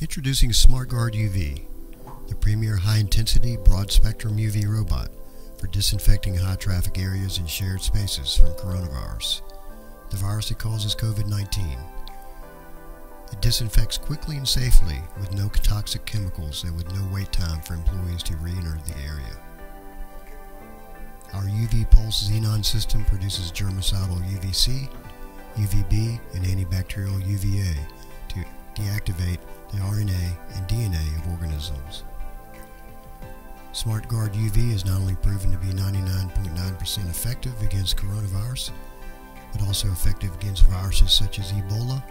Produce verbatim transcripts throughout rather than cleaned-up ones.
Introducing SmartGuardUV, the premier high-intensity, broad-spectrum U V robot for disinfecting high-traffic areas and shared spaces from coronavirus, the virus that causes COVID nineteen. It disinfects quickly and safely with no toxic chemicals and with no wait time for employees to re-enter the area. Our U V Pulse Xenon system produces germicidal U V C, U V B, and antibacterial U V A to deactivate the R N A and D N A of organisms. SmartGuardUV is not only proven to be ninety-nine point nine percent effective against coronavirus, but also effective against viruses such as Ebola,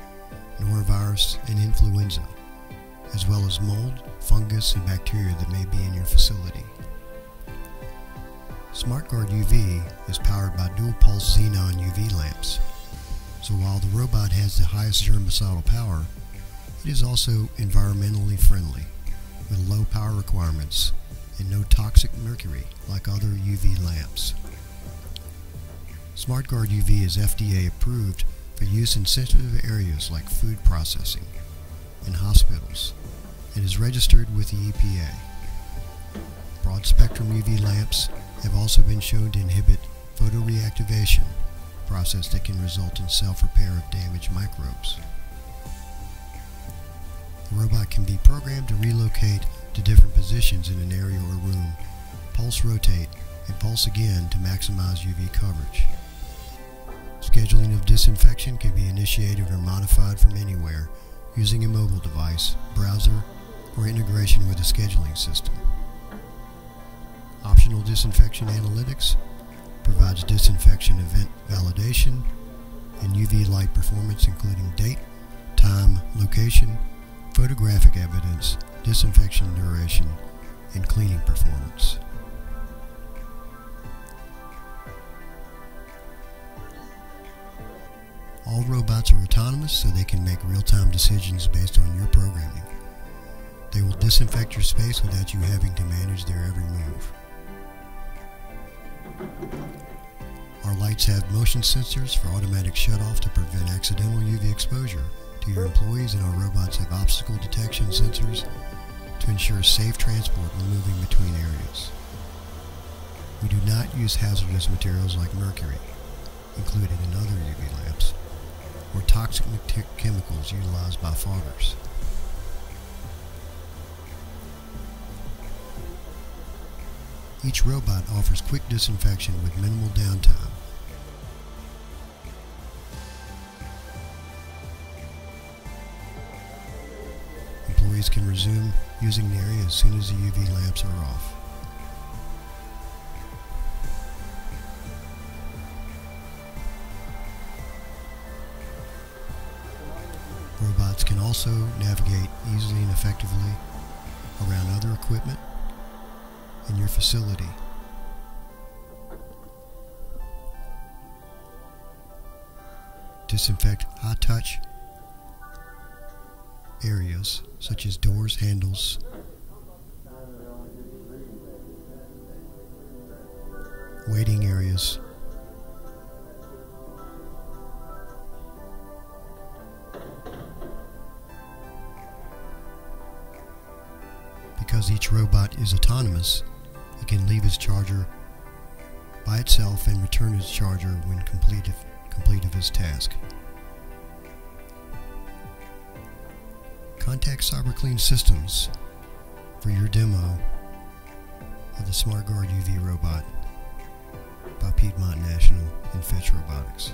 Norovirus, and influenza, as well as mold, fungus, and bacteria that may be in your facility. SmartGuardUV is powered by dual-pulse xenon U V lamps, so while the robot has the highest germicidal power, it is also environmentally friendly, with low power requirements and no toxic mercury like other U V lamps. SmartGuardUV is F D A approved for use in sensitive areas like food processing and hospitals, and is registered with the E P A. Broad-spectrum U V lamps have also been shown to inhibit photoreactivation, a process that can result in self-repair of damaged microbes. The robot can be programmed to relocate to different positions in an area or room, pulse rotate, and pulse again to maximize U V coverage. Scheduling of disinfection can be initiated or modified from anywhere using a mobile device, browser, or integration with a scheduling system. Optional disinfection analytics provides disinfection event validation and U V light performance, including date, time, location, photographic evidence, disinfection duration, and cleaning performance. All robots are autonomous, so they can make real-time decisions based on your programming. They will disinfect your space without you having to manage their every move. Our lights have motion sensors for automatic shutoff to prevent accidental U V exposure to your employees, and our robots have obstacle detection sensors to ensure safe transport when moving between areas. We do not use hazardous materials like mercury, included in other U V lamps, or toxic chemicals utilized by foggers. Each robot offers quick disinfection with minimal downtime. Employees can resume using the area as soon as the U V lamps are off. Robots can also navigate easily and effectively around other equipment in your facility. Disinfect high-touch areas such as doors, handles, waiting areas, because each robot is autonomous. It can leave its charger by itself and return its charger when complete of, complete of its task. Contact CyberClean Systems for your demo of the SmartGuardUV robot by Piedmont National and Fetch Robotics.